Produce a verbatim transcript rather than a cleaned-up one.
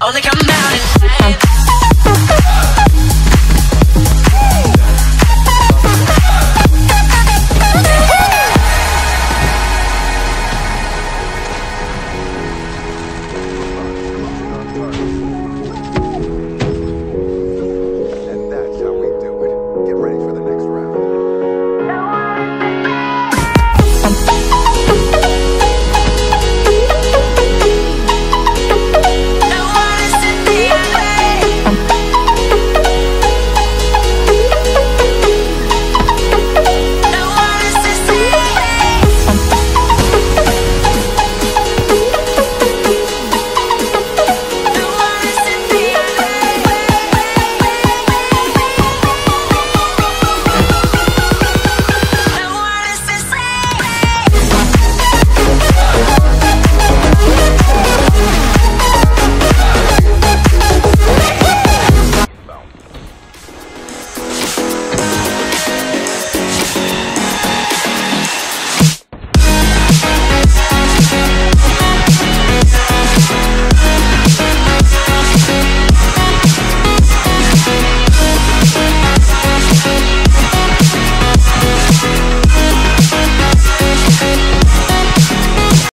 Only come out and